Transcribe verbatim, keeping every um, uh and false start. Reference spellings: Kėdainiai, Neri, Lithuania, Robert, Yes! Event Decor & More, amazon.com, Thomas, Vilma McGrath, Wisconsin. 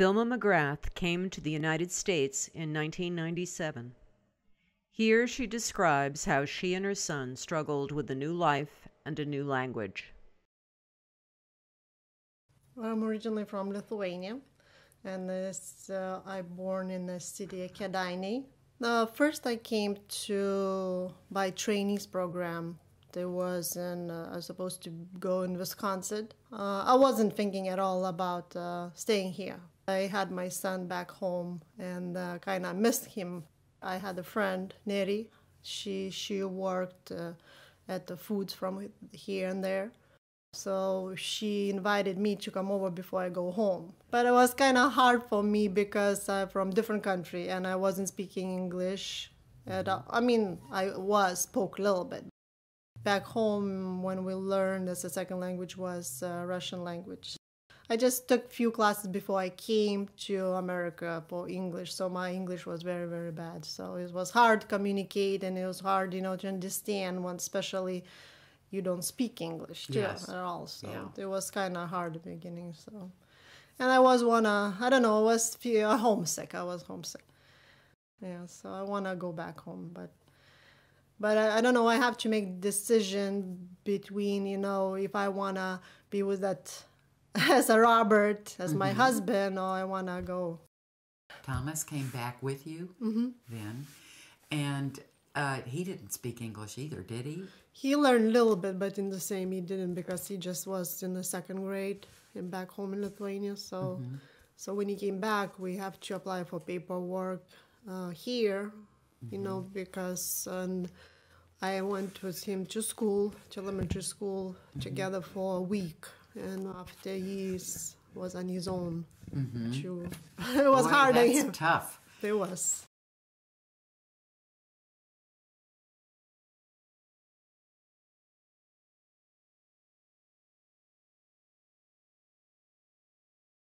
Vilma McGrath came to the United States in nineteen ninety-seven. Here she describes how she and her son struggled with a new life and a new language. I'm originally from Lithuania, and this, uh, I was born in the city of Kėdainiai. Uh, first I came to by trainees program. There was an, uh, I was supposed to go in Wisconsin. Uh, I wasn't thinking at all about uh, staying here. I had my son back home and uh, kind of missed him. I had a friend, Neri. She, she worked uh, at the foods from here and there. So she invited me to come over before I go home. But it was kind of hard for me because I'm from different country and I wasn't speaking English at all. I mean, I was, spoke a little bit. Back home, when we learned as a second language was uh, Russian language. I just took few classes before I came to America for English, so my English was very, very bad. So it was hard to communicate, and it was hard, you know, to understand one, especially you don't speak English too, yes, at all. So yeah, it was kind of hard at the beginning. So, and I was wanna, I don't know, I was feel homesick. I was homesick. Yeah, so I wanna go back home, but. But I, I don't know, I have to make a decision between, you know, if I want to be with that, as a Robert, as mm-hmm. my husband, or I want to go. Thomas came back with you mm-hmm. then, and uh, he didn't speak English either, did he? He learned a little bit, but in the same he didn't, because he just was in the second grade and back home in Lithuania. So, mm-hmm. so when he came back, we have to apply for paperwork uh, here. You know, because um, I went with him to school, to elementary school, mm-hmm. together for a week. And after he was on his own, mm-hmm. it was well, hard. That's tough. It was.